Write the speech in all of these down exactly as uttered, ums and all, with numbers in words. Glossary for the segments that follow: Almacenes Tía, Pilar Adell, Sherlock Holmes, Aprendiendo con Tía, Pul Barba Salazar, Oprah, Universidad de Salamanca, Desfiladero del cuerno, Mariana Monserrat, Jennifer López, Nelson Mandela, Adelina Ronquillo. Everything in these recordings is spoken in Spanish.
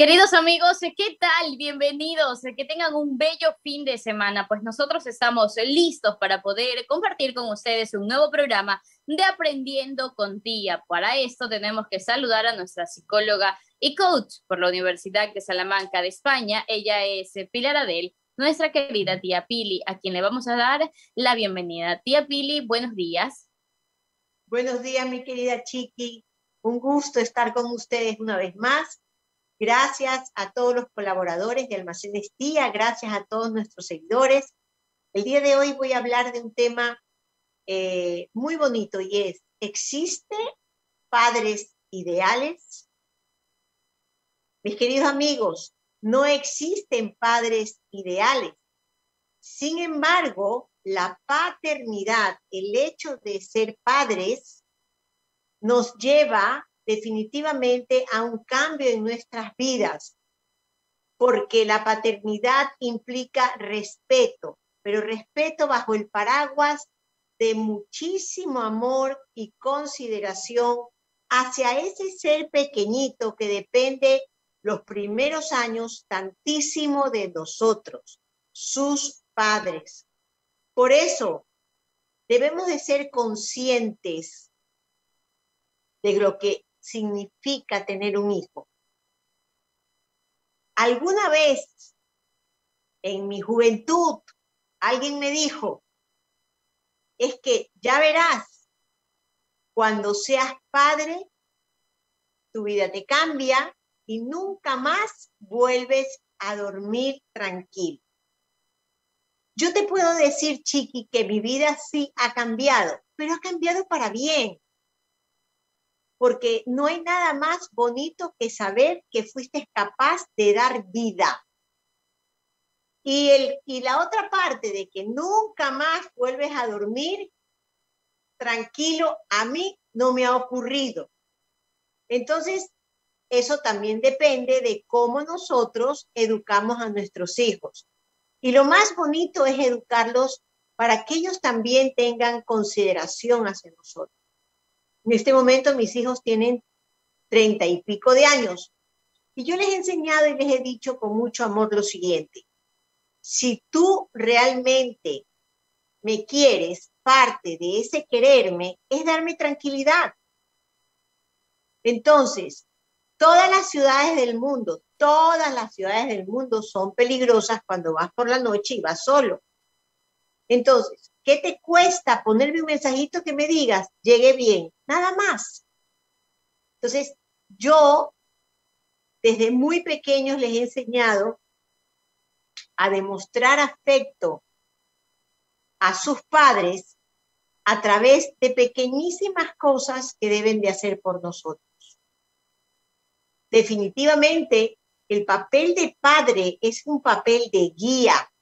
Queridos amigos, ¿qué tal? Bienvenidos, que tengan un bello fin de semana, pues nosotros estamos listos para poder compartir con ustedes un nuevo programa de Aprendiendo con Tía. Para esto tenemos que saludar a nuestra psicóloga y coach por la Universidad de Salamanca de España, ella es Pilar Adell, nuestra querida tía Pili, a quien le vamos a dar la bienvenida. Tía Pili, buenos días. Buenos días, mi querida Chiqui, un gusto estar con ustedes una vez más. Gracias a todos los colaboradores de Almacenes Tía, gracias a todos nuestros seguidores. El día de hoy voy a hablar de un tema eh, muy bonito y es, ¿existen padres ideales? Mis queridos amigos, no existen padres ideales. Sin embargo, la paternidad, el hecho de ser padres, nos lleva definitivamente a un cambio en nuestras vidas, porque la paternidad implica respeto, pero respeto bajo el paraguas de muchísimo amor y consideración hacia ese ser pequeñito que depende los primeros años tantísimo de nosotros, sus padres. Por eso debemos de ser conscientes de lo que significa tener un hijo. Alguna vez en mi juventud alguien me dijo, es que ya verás, cuando seas padre tu vida te cambia y nunca más vuelves a dormir tranquilo. Yo te puedo decir, Chiqui, que mi vida sí ha cambiado, pero ha cambiado para bien. Porque no hay nada más bonito que saber que fuiste capaz de dar vida. Y, el, y la otra parte de que nunca más vuelves a dormir tranquilo, a mí no me ha ocurrido. Entonces, eso también depende de cómo nosotros educamos a nuestros hijos. Y lo más bonito es educarlos para que ellos también tengan consideración hacia nosotros. En este momento mis hijos tienen treinta y pico de años y yo les he enseñado y les he dicho con mucho amor lo siguiente. Si tú realmente me quieres, parte de ese quererme es darme tranquilidad. Entonces, todas las ciudades del mundo, todas las ciudades del mundo son peligrosas cuando vas por la noche y vas solo. Entonces, ¿qué te cuesta ponerme un mensajito que me digas, llegué bien? Nada más. Entonces, yo desde muy pequeños les he enseñado a demostrar afecto a sus padres a través de pequeñísimas cosas que deben de hacer por nosotros. Definitivamente, el papel de padre es un papel de guía.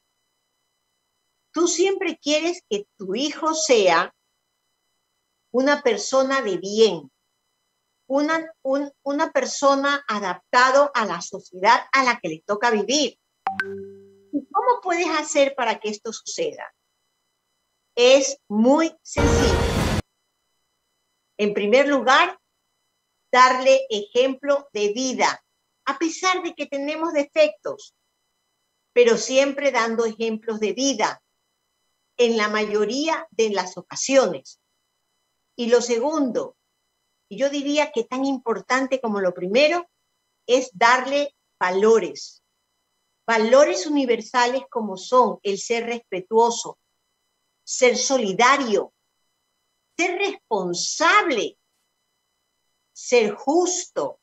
Tú siempre quieres que tu hijo sea una persona de bien, una, un, una persona adaptada a la sociedad a la que le toca vivir. ¿Y cómo puedes hacer para que esto suceda? Es muy sencillo. En primer lugar, darle ejemplo de vida, a pesar de que tenemos defectos, pero siempre dando ejemplos de vida. En la mayoría de las ocasiones. Y lo segundo, y yo diría que tan importante como lo primero, es darle valores. Valores universales como son el ser respetuoso, ser solidario, ser responsable, ser justo.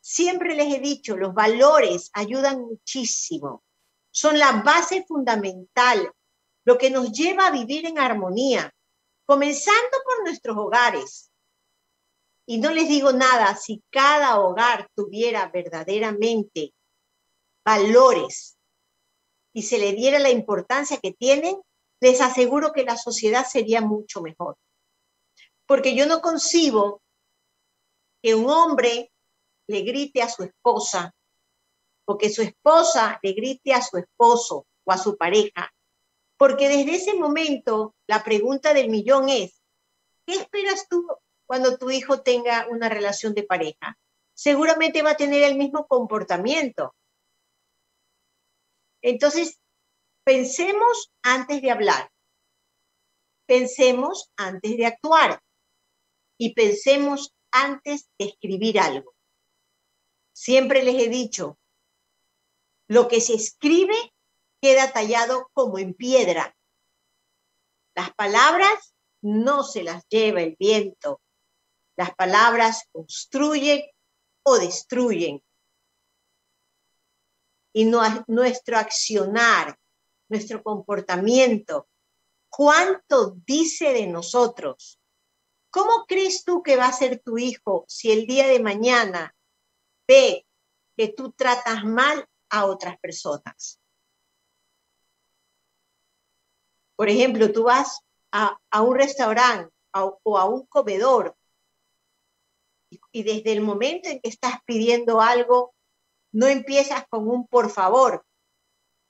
Siempre les he dicho, los valores ayudan muchísimo. Son la base fundamental. Lo que nos lleva a vivir en armonía, comenzando por nuestros hogares. Y no les digo nada, si cada hogar tuviera verdaderamente valores y se le diera la importancia que tienen, les aseguro que la sociedad sería mucho mejor. Porque yo no concibo que un hombre le grite a su esposa, o que su esposa le grite a su esposo o a su pareja. Porque desde ese momento la pregunta del millón es, ¿qué esperas tú cuando tu hijo tenga una relación de pareja? seguramente va a tener el mismo comportamiento. Entonces, pensemos antes de hablar, pensemos antes de actuar y pensemos antes de escribir algo. Siempre les he dicho, lo que se escribe queda tallado como en piedra. Las palabras no se las lleva el viento. Las palabras construyen o destruyen. Y no, nuestro accionar, nuestro comportamiento, ¿cuánto dice de nosotros? ¿Cómo crees tú que va a ser tu hijo si el día de mañana ve que tú tratas mal a otras personas? Por ejemplo, tú vas a, a un restaurante a, o a un comedor y, y desde el momento en que estás pidiendo algo, no empiezas con un por favor,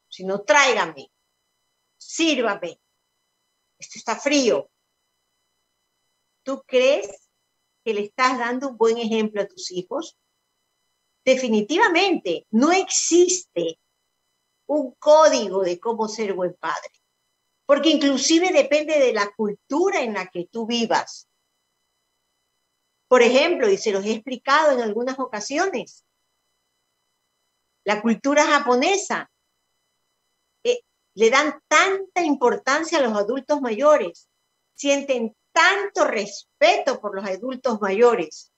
sino tráigame, sírvame, esto está frío. ¿Tú crees que le estás dando un buen ejemplo a tus hijos? Definitivamente, no existe un código de cómo ser buen padre. Porque inclusive depende de la cultura en la que tú vivas. Por ejemplo, y se los he explicado en algunas ocasiones, la cultura japonesa eh, le dan tanta importancia a los adultos mayores, sienten tanto respeto por los adultos mayores,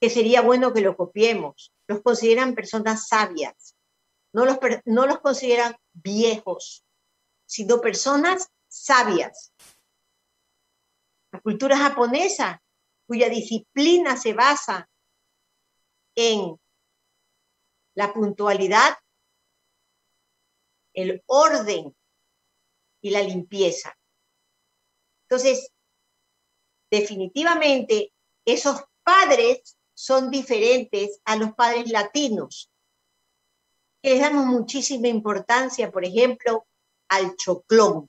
que sería bueno que lo copiemos. Los consideran personas sabias, no los, no los consideran viejos, sino personas sabias. La cultura japonesa, cuya disciplina se basa en la puntualidad, el orden y la limpieza. Entonces, definitivamente, esos padres son diferentes a los padres latinos, que les damos muchísima importancia, por ejemplo, al choclón,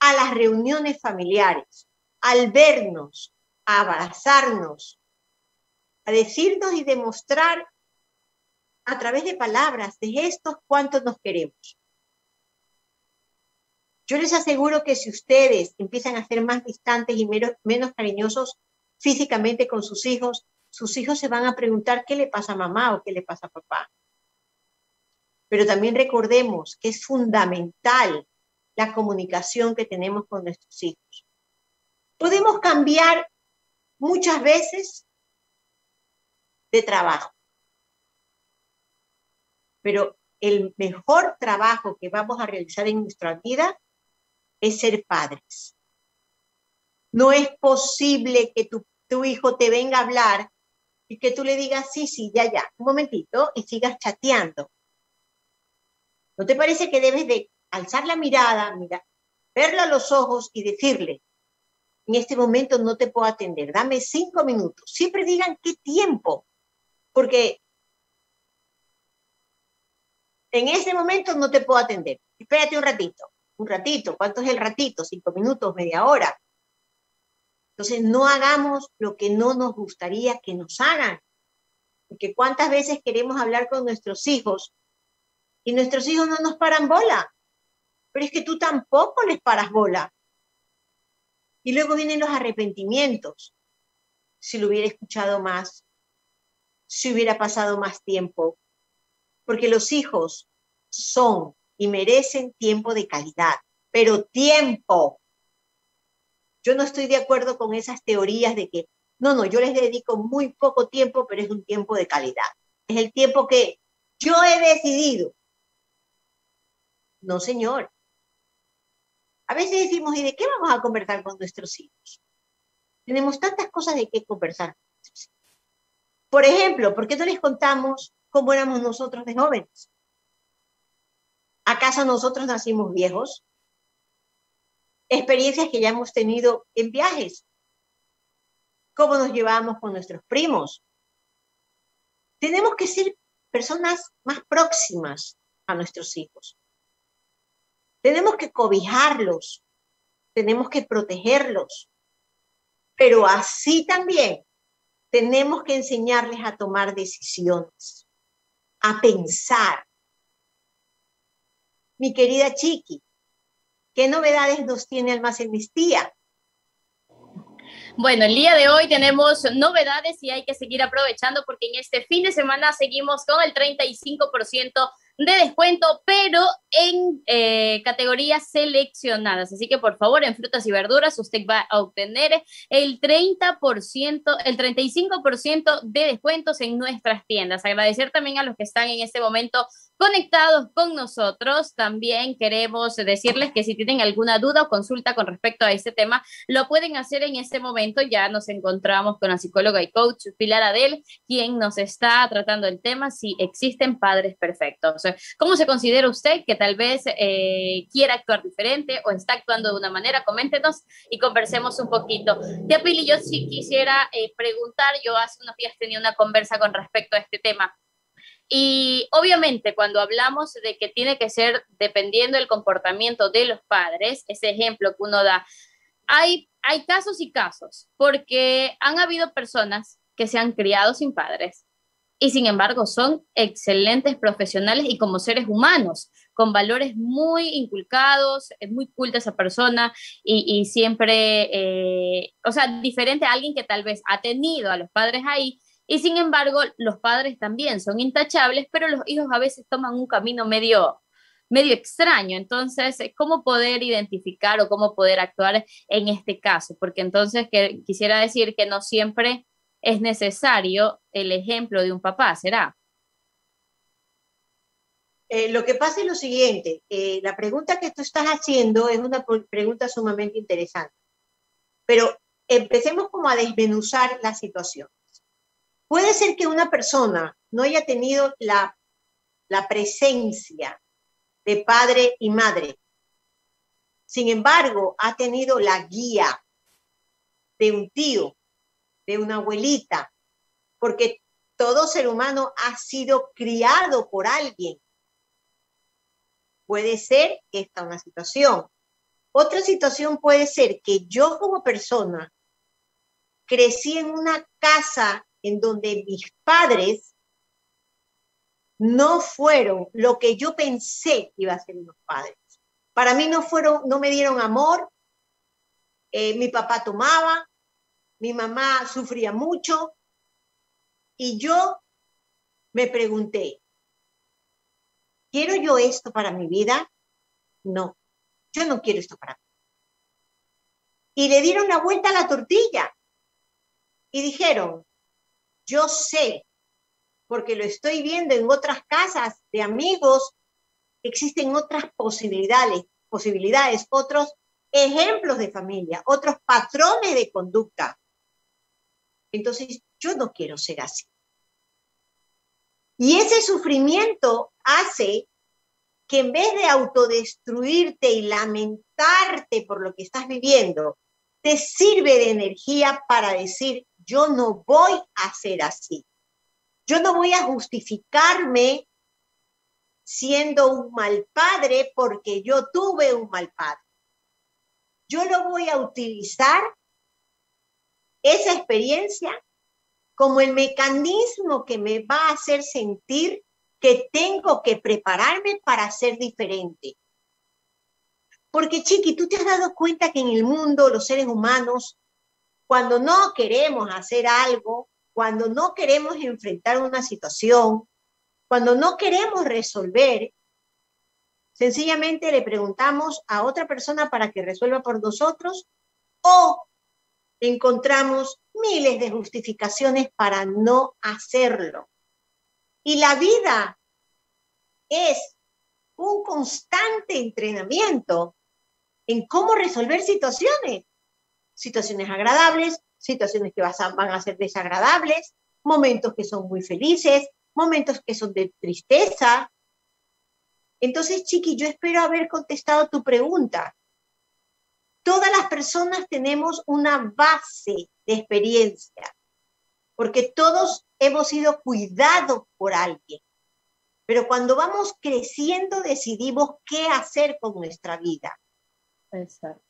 a las reuniones familiares, al vernos, a abrazarnos, a decirnos y demostrar a través de palabras, de gestos, cuánto nos queremos. Yo les aseguro que si ustedes empiezan a ser más distantes y menos, menos cariñosos físicamente con sus hijos, sus hijos se van a preguntar qué le pasa a mamá o qué le pasa a papá. Pero también recordemos que es fundamental la comunicación que tenemos con nuestros hijos. Podemos cambiar muchas veces de trabajo, pero el mejor trabajo que vamos a realizar en nuestra vida es ser padres. No es posible que tu, tu hijo te venga a hablar y que tú le digas, sí, sí, ya, ya, un momentito, y sigas chateando. ¿No te parece que debes de alzar la mirada, mira, verlo a los ojos y decirle, en este momento no te puedo atender, dame cinco minutos? Siempre digan qué tiempo, porque en ese momento no te puedo atender. Espérate un ratito, un ratito, ¿cuánto es el ratito? Cinco minutos, media hora. Entonces no hagamos lo que no nos gustaría que nos hagan, porque cuántas veces queremos hablar con nuestros hijos y nuestros hijos no nos paran bola. Pero es que tú tampoco les paras bola. Y luego vienen los arrepentimientos. Si lo hubiera escuchado más, si hubiera pasado más tiempo. Porque los hijos son y merecen tiempo de calidad. Pero tiempo. Yo no estoy de acuerdo con esas teorías de que, no, no, yo les dedico muy poco tiempo, pero es un tiempo de calidad. Es el tiempo que yo he decidido. No, señor. A veces decimos, ¿y de qué vamos a conversar con nuestros hijos? Tenemos tantas cosas de qué conversar. Por ejemplo, ¿por qué no les contamos cómo éramos nosotros de jóvenes? ¿Acaso nosotros nacimos viejos? Experiencias que ya hemos tenido en viajes. ¿Cómo nos llevábamos con nuestros primos? Tenemos que ser personas más próximas a nuestros hijos. Tenemos que cobijarlos, tenemos que protegerlos, pero así también Tenemos que enseñarles a tomar decisiones, a pensar. Mi querida Chiqui, ¿qué novedades nos tiene Almacenes Tía? Bueno, el día de hoy tenemos novedades y hay que seguir aprovechando porque en este fin de semana seguimos con el treinta y cinco por ciento de descuento, pero en eh, categorías seleccionadas. Así que, por favor, en frutas y verduras usted va a obtener el treinta por ciento, el treinta y cinco por ciento de descuentos en nuestras tiendas. Agradecer también a los que están en este momento conectados con nosotros. También queremos decirles que si tienen alguna duda o consulta con respecto a este tema, lo pueden hacer en este momento. Ya nos encontramos con la psicóloga y coach Pilar Adell, quien nos está tratando el tema si existen padres perfectos. ¿Cómo se considera usted que tal vez eh, quiera actuar diferente o está actuando de una manera? Coméntenos y conversemos un poquito. Tía Pili, yo sí quisiera eh, preguntar, yo hace unos días tenía una conversa con respecto a este tema. Y obviamente cuando hablamos de que tiene que ser dependiendo del comportamiento de los padres, ese ejemplo que uno da, hay, hay casos y casos, porque han habido personas que se han criado sin padres y sin embargo son excelentes profesionales y como seres humanos, con valores muy inculcados, es muy culta esa persona y, y siempre, eh, o sea, diferente a alguien que tal vez ha tenido a los padres ahí. Y sin embargo, los padres también son intachables, pero los hijos a veces toman un camino medio, medio extraño. Entonces, ¿cómo poder identificar o cómo poder actuar en este caso? Porque entonces que, quisiera decir que no siempre es necesario el ejemplo de un papá, ¿será? Eh, lo que pasa es lo siguiente. Eh, la pregunta que tú estás haciendo es una pregunta sumamente interesante. Pero empecemos como a desmenuzar la situación. Puede ser que una persona no haya tenido la, la presencia de padre y madre. Sin embargo, ha tenido la guía de un tío, de una abuelita, porque todo ser humano ha sido criado por alguien. Puede ser esta una situación. Otra situación puede ser que yo como persona crecí en una casa en donde mis padres no fueron lo que yo pensé que iba a ser unos padres. Para mí no fueron, no me dieron amor, eh, mi papá tomaba, mi mamá sufría mucho, y yo me pregunté, ¿quiero yo esto para mi vida? No, yo no quiero esto para mí. Y le dieron la vuelta a la tortilla, y dijeron, yo sé, porque lo estoy viendo en otras casas de amigos, existen otras posibilidades, posibilidades, otros ejemplos de familia, otros patrones de conducta. Entonces, yo no quiero ser así. Y ese sufrimiento hace que en vez de autodestruirte y lamentarte por lo que estás viviendo, te sirve de energía para decir, yo no voy a ser así. Yo no voy a justificarme siendo un mal padre porque yo tuve un mal padre. Yo lo voy a utilizar, esa experiencia, como el mecanismo que me va a hacer sentir que tengo que prepararme para ser diferente. Porque, Chiqui, tú te has dado cuenta que en el mundo los seres humanos, cuando no queremos hacer algo, cuando no queremos enfrentar una situación, cuando no queremos resolver, sencillamente le preguntamos a otra persona para que resuelva por nosotros o encontramos miles de justificaciones para no hacerlo. Y la vida es un constante entrenamiento en cómo resolver situaciones. Situaciones agradables, situaciones que van a ser desagradables, momentos que son muy felices, momentos que son de tristeza. Entonces, Chiqui, yo espero haber contestado tu pregunta. Todas las personas tenemos una base de experiencia, porque todos hemos sido cuidados por alguien. Pero cuando vamos creciendo decidimos qué hacer con nuestra vida. Exacto.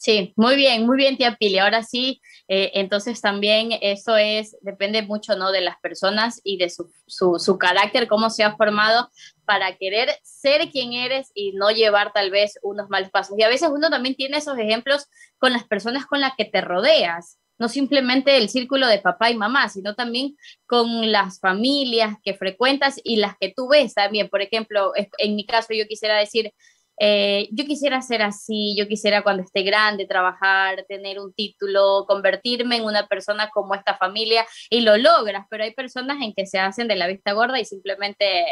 Sí, muy bien, muy bien, tía Pili. Ahora sí, eh, entonces también eso es, depende mucho, ¿no?, de las personas y de su, su, su carácter, cómo se ha formado para querer ser quien eres y no llevar tal vez unos malos pasos. Y a veces uno también tiene esos ejemplos con las personas con las que te rodeas, no simplemente el círculo de papá y mamá, sino también con las familias que frecuentas y las que tú ves también. Por ejemplo, en mi caso yo quisiera decir, Eh, yo quisiera ser así, yo quisiera cuando esté grande trabajar, tener un título, convertirme en una persona como esta familia, y lo logras, pero hay personas en que se hacen de la vista gorda y simplemente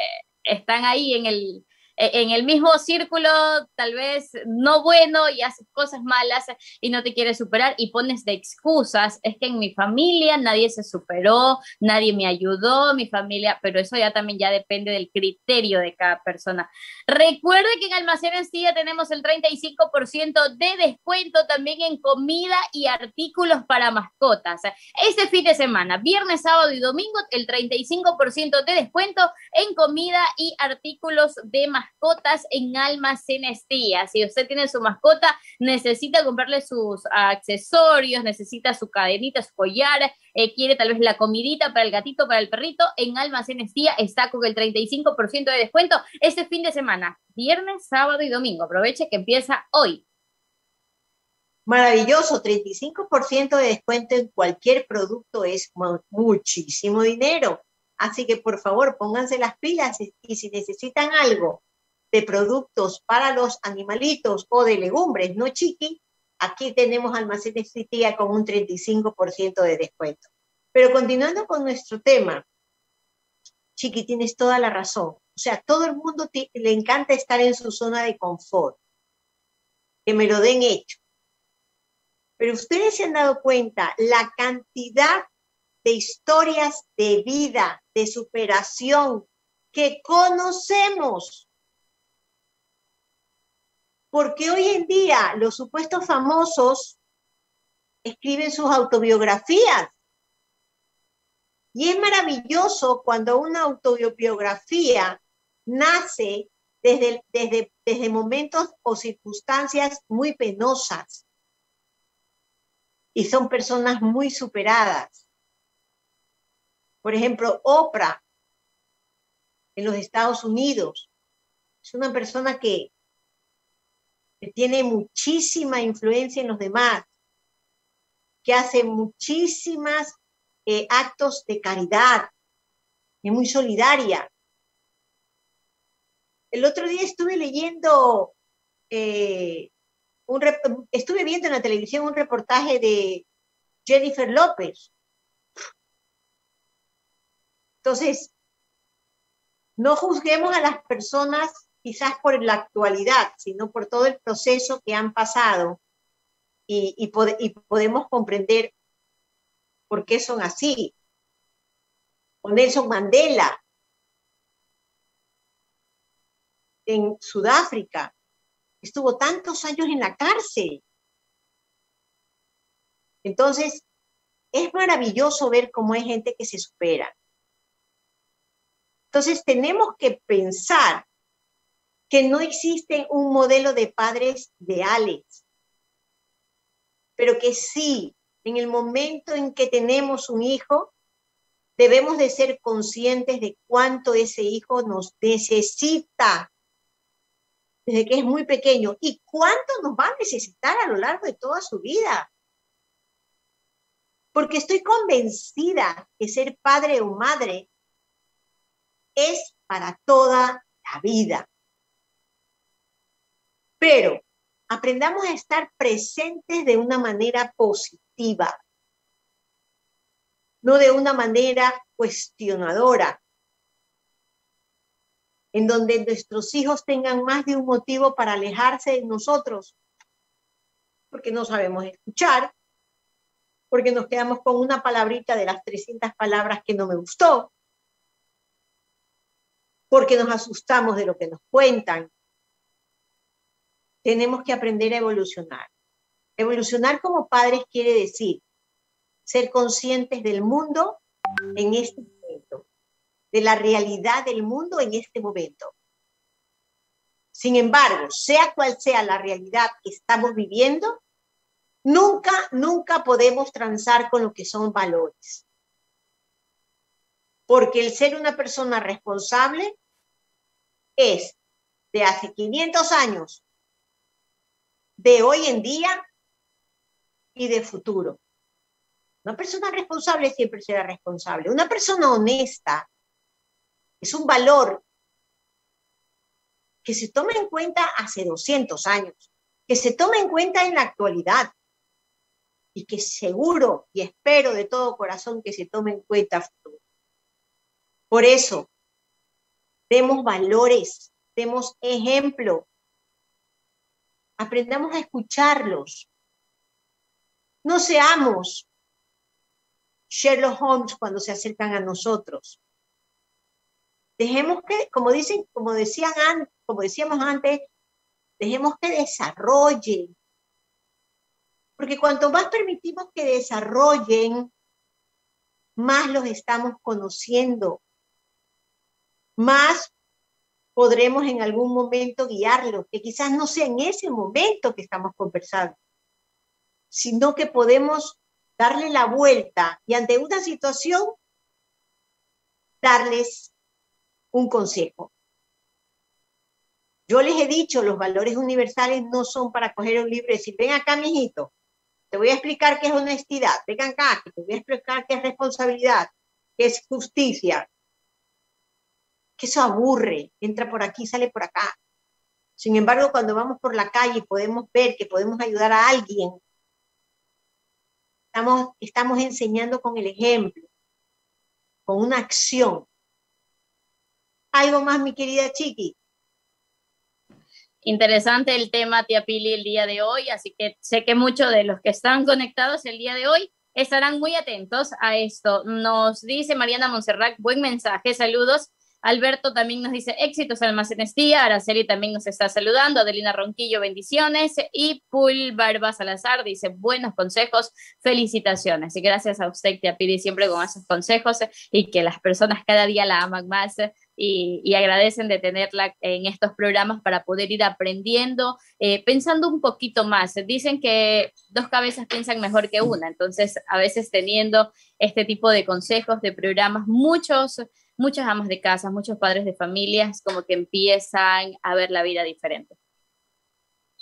están ahí en el, en el mismo círculo, tal vez no bueno, y haces cosas malas y no te quieres superar y pones de excusas, es que en mi familia nadie se superó, nadie me ayudó, mi familia, pero eso ya también ya depende del criterio de cada persona. Recuerde que en Almacenes Tía tenemos el treinta y cinco por ciento de descuento también en comida y artículos para mascotas. Este fin de semana, viernes, sábado y domingo, el treinta y cinco por ciento de descuento en comida y artículos de mascotas. Mascotas en Almacenes Tía. Si usted tiene su mascota, necesita comprarle sus accesorios, necesita su cadenita, su collar, eh, quiere tal vez la comidita para el gatito, para el perrito, en Almacenes Tía está con el treinta y cinco por ciento de descuento este fin de semana, viernes, sábado y domingo. Aproveche que empieza hoy. Maravilloso, treinta y cinco por ciento de descuento en cualquier producto es muchísimo dinero. Así que por favor, pónganse las pilas y si necesitan algo de productos para los animalitos o de legumbres, no chiqui, aquí tenemos Almacenes Tía con un treinta y cinco por ciento de descuento. Pero continuando con nuestro tema, chiqui, tienes toda la razón. O sea, todo el mundo te, le encanta estar en su zona de confort, que me lo den hecho. Pero ustedes se han dado cuenta la cantidad de historias de vida, de superación que conocemos. Porque hoy en día los supuestos famosos escriben sus autobiografías. Y es maravilloso cuando una autobiografía nace desde, desde, desde momentos o circunstancias muy penosas. Y son personas muy superadas. Por ejemplo, Oprah, en los Estados Unidos, es una persona que, que tiene muchísima influencia en los demás, que hace muchísimas eh, actos de caridad, es muy solidaria. El otro día estuve leyendo, eh, un rep- estuve viendo en la televisión un reportaje de Jennifer López. Entonces, no juzguemos a las personas quizás por la actualidad, sino por todo el proceso que han pasado y, y, pod- y podemos comprender por qué son así. O Nelson Mandela en Sudáfrica estuvo tantos años en la cárcel. Entonces, es maravilloso ver cómo hay gente que se supera. Entonces tenemos que pensar que no existe un modelo de padres ideales, pero que sí, en el momento en que tenemos un hijo, debemos de ser conscientes de cuánto ese hijo nos necesita desde que es muy pequeño y cuánto nos va a necesitar a lo largo de toda su vida. Porque estoy convencida que ser padre o madre es para toda la vida. Pero aprendamos a estar presentes de una manera positiva, no de una manera cuestionadora, en donde nuestros hijos tengan más de un motivo para alejarse de nosotros, porque no sabemos escuchar, porque nos quedamos con una palabrita de las trescientas palabras que no me gustó, porque nos asustamos de lo que nos cuentan. Tenemos que aprender a evolucionar. Evolucionar como padres quiere decir ser conscientes del mundo en este momento, de la realidad del mundo en este momento. Sin embargo, sea cual sea la realidad que estamos viviendo, Nunca, nunca podemos transar con lo que son valores. Porque el ser una persona responsable es de hace quinientos años, de hoy en día y de futuro. Una persona responsable siempre será responsable. Una persona honesta es un valor que se toma en cuenta hace doscientos años, que se toma en cuenta en la actualidad. Y que seguro y espero de todo corazón que se tome en cuenta futuro. Por eso, demos valores, demos ejemplo, aprendamos a escucharlos. No seamos Sherlock Holmes cuando se acercan a nosotros. Dejemos que, como dicen, como decían antes, como decíamos antes, dejemos que desarrollen. Porque cuanto más permitimos que desarrollen, más los estamos conociendo, más podremos en algún momento guiarlos, que quizás no sea en ese momento que estamos conversando, sino que podemos darle la vuelta y ante una situación, darles un consejo. Yo les he dicho, los valores universales no son para coger un libro y decir, ven acá, mijito. Te voy a explicar qué es honestidad, vengan acá, que te voy a explicar qué es responsabilidad, qué es justicia. Que eso aburre, entra por aquí, sale por acá. Sin embargo, cuando vamos por la calle y podemos ver que podemos ayudar a alguien, estamos, estamos enseñando con el ejemplo, con una acción. ¿Algo más, mi querida Chiqui? Interesante el tema, tía Pili, el día de hoy, así que sé que muchos de los que están conectados el día de hoy estarán muy atentos a esto. Nos dice Mariana Monserrat, buen mensaje, saludos. Alberto también nos dice, éxitos Almacenes Tía. Araceli también nos está saludando, Adelina Ronquillo, bendiciones, y Pul Barba Salazar dice, buenos consejos, felicitaciones. Y gracias a usted, tía Pili, siempre con esos consejos, y que las personas cada día la aman más, Y, y agradecen de tenerla en estos programas para poder ir aprendiendo, eh, pensando un poquito más. Dicen que dos cabezas piensan mejor que una, entonces a veces teniendo este tipo de consejos, de programas, muchos, muchas amas de casa, muchos padres de familias como que empiezan a ver la vida diferente.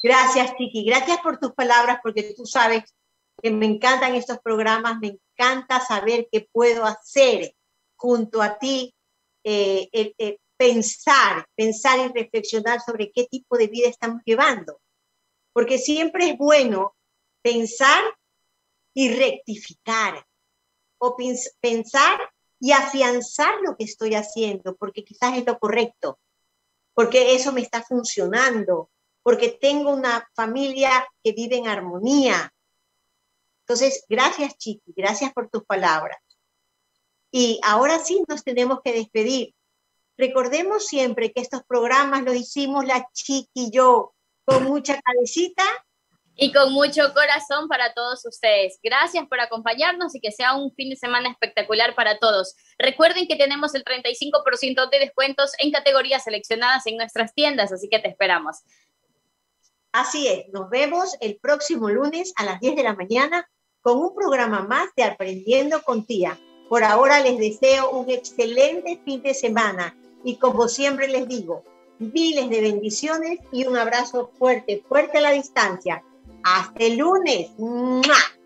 Gracias, Chiqui, gracias por tus palabras, porque tú sabes que me encantan estos programas, me encanta saber qué puedo hacer junto a ti. Eh, eh, eh, pensar, pensar y reflexionar sobre qué tipo de vida estamos llevando. Porque siempre es bueno pensar y rectificar, o pensar y afianzar lo que estoy haciendo, porque quizás es lo correcto, porque eso me está funcionando, porque tengo una familia que vive en armonía. Entonces, gracias, Chiqui, gracias por tus palabras. Y ahora sí nos tenemos que despedir. Recordemos siempre que estos programas los hicimos la Chiqui y yo, con mucha cabecita y con mucho corazón para todos ustedes. Gracias por acompañarnos y que sea un fin de semana espectacular para todos. Recuerden que tenemos el treinta y cinco por ciento de descuentos en categorías seleccionadas en nuestras tiendas, así que te esperamos. Así es, nos vemos el próximo lunes a las diez de la mañana con un programa más de Aprendiendo con Tía. Por ahora les deseo un excelente fin de semana y como siempre les digo, miles de bendiciones y un abrazo fuerte, fuerte a la distancia. ¡Hasta el lunes! ¡Mua!